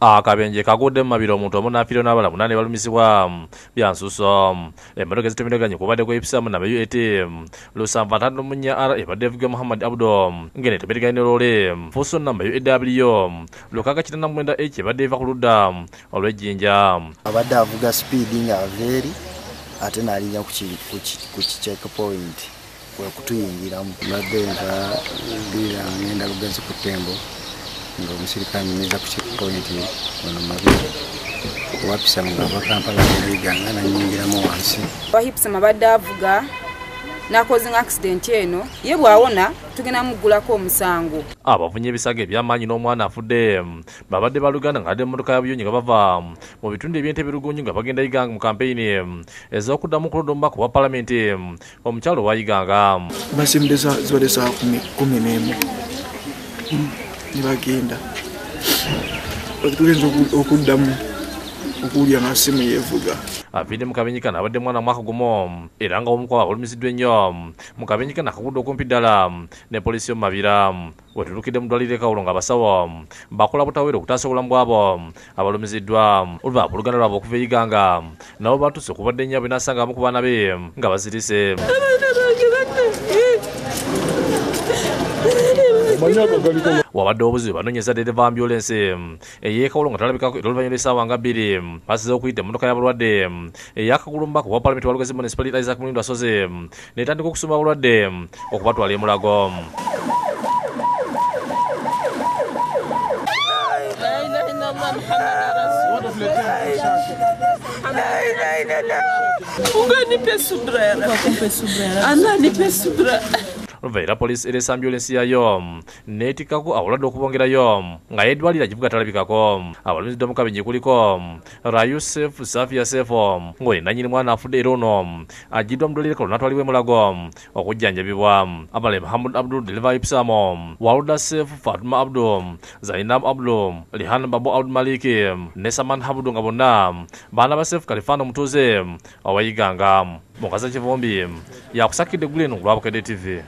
akabenje kagudde mabiro omuntu omunafiro n'abala munane balumisibwa byansuso emmero gezitemedeganye kubadde ko episa mu nabayo etem lusamba tando munya ara ebadde vuga Muhammad Abdom ngene tebedeganye lole mfuso namba yo EW lokaka kitana mwenda eche badde va kuluda olwejinja abadde avuga speed nga very atena alinja ku checkpoint kutuyingira mbadenga bila ngenda lugenzi kutembo ngo musirikani neza ku checkpoint bana mabiri wapisa mugava Kampala biganga na nyingira mu wansi bahipsa mabadavuga nakoze accident eno ye bwawona tugena mugula ko musango abavunye bisage byamanyi no mwana afude babade balugana ngade motoka yabiyonye bava mu bitunde byente birugunyi bagenda iganga mu campaign ezokuda mu kulodomba ku parliament omuchalo wayiganga basimdeza zodesa kumenene nibagenda otugenzo okudamu okuli amasimu yevuga avide mukabenyika nabadde mwana mwaka gumo eranga omukwa olumisiddwe nnyo mukabenyika nakagudde okumpi ddala ne polisi omabira wetulukidde mudwalireka olonga abasawo bakola butawera okutasobola mbwabo abalumisiddwa oluva oluganda lwabwe okuva eyiganga nabo batuse okubadde nnyabwe nasangamu ku baana be nga bazirise wabadde obuzibu banonyeza dereva ambulensi eyekawulo nga talabikako oluvanyuma lw'essaawa nga bbiri basize okuyita emmotoka y'abalwadde eyakagulumba ku bwapaalamenti balugezi munisipalit Isaac Mulindu Asoze netandika okusoma abalwadde okubatwala emulago Vera police ere ambulance ya yom netikaku awulade okubongera yom nga yedwalira kivuga talabikako abalumizidde mukabenje kuliko Rayusef Safia Sefom ngoye nanyini mwana afude erono ajidwa mudolireko natwalibwe mulago okujjanjabibwa abale Muhammad Abdul Deliver Ipsamo Walda Sef Fatma Abdul Zainab Abdul Lihan Babu Abdul Maliki Nesaman Habudu ngabona bana ba Sef Kalifano mutuze awayiganga mukaza kivombi yakusakidde guleno lwabukedde TV.